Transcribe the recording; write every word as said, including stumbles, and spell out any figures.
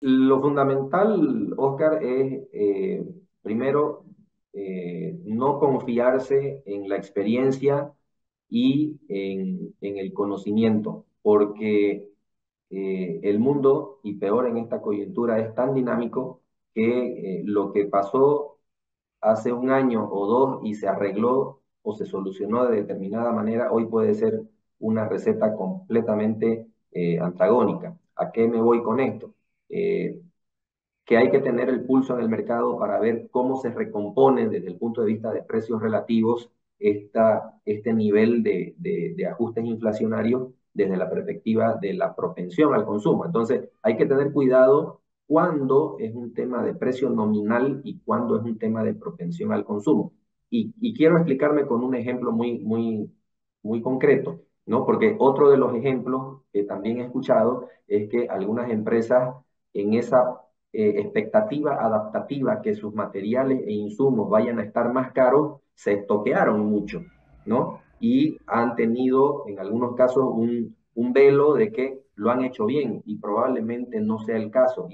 Lo fundamental, Oscar, es eh, primero eh, no confiarse en la experiencia y en, en el conocimiento, porque eh, el mundo, y peor en esta coyuntura, es tan dinámico que eh, lo que pasó hace un año o dos y se arregló o se solucionó de determinada manera, hoy puede ser una receta completamente eh, antagónica. ¿A qué me voy con esto? Eh, que hay que tener el pulso en el mercado para ver cómo se recompone desde el punto de vista de precios relativos esta, este nivel de, de, de ajustes inflacionarios desde la perspectiva de la propensión al consumo. Entonces, hay que tener cuidado cuándo es un tema de precio nominal y cuándo es un tema de propensión al consumo. Y, y quiero explicarme con un ejemplo muy, muy, muy concreto, ¿no? Porque otro de los ejemplos que también he escuchado es que algunas empresas en esa eh, expectativa adaptativa que sus materiales e insumos vayan a estar más caros, se estoquearon mucho, ¿no? Y han tenido, en algunos casos, un, un velo de que lo han hecho bien y probablemente no sea el caso.